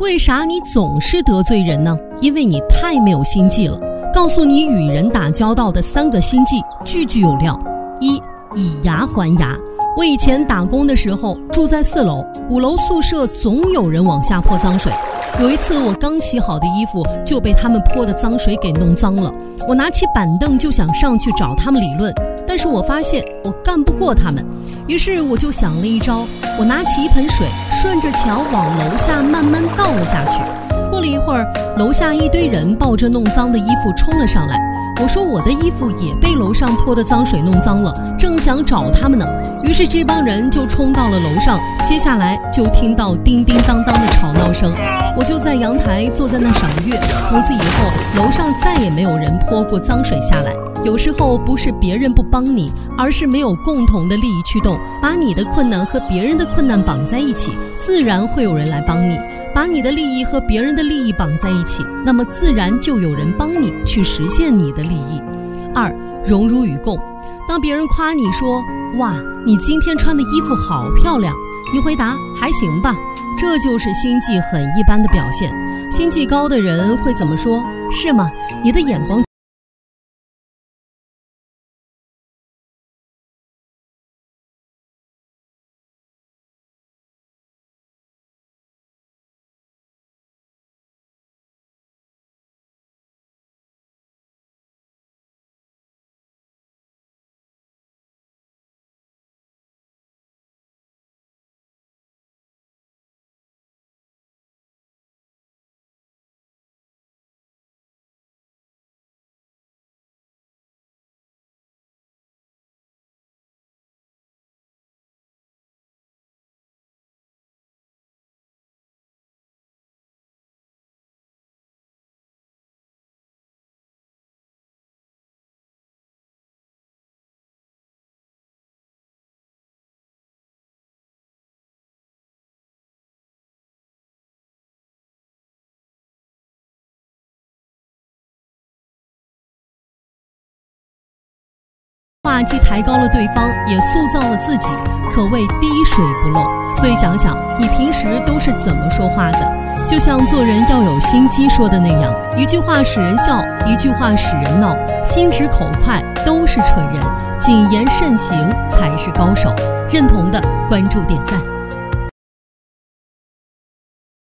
为啥你总是得罪人呢？因为你太没有心计了。告诉你与人打交道的3个心计，句句有料。1，以牙还牙。我以前打工的时候住在4楼，5楼宿舍总有人往下泼脏水。有一次我刚洗好的衣服就被他们泼的脏水给弄脏了，我拿起板凳就想上去找他们理论，但是我发现我干不过他们，于是我就想了一招，我拿起一盆水顺着桥往楼下慢慢倒了下去。过了一会儿，楼下一堆人抱着弄脏的衣服冲了上来，我说我的衣服也被楼上泼的脏水弄脏了，正想找他们呢，于是这帮人就冲到了楼上，接下来就听到叮叮当当的吵闹声。我就在阳台坐在那赏月，从此以后楼上再也没有人泼过脏水下来。有时候不是别人不帮你，而是没有共同的利益驱动，把你的困难和别人的困难绑在一起，自然会有人来帮你。把你的利益和别人的利益绑在一起，那么自然就有人帮你去实现你的利益。2，荣辱与共。当别人夸你说，哇，你今天穿的衣服好漂亮，你回答还行吧，这就是心计很一般的表现。心计高的人会怎么说？是吗？你的眼光话既抬高了对方，也塑造了自己，可谓滴水不漏。所以想想你平时都是怎么说话的，就像做人要有心机说的那样，一句话使人笑，一句话使人闹，心直口快都是蠢人，谨言慎行才是高手。认同的关注点赞。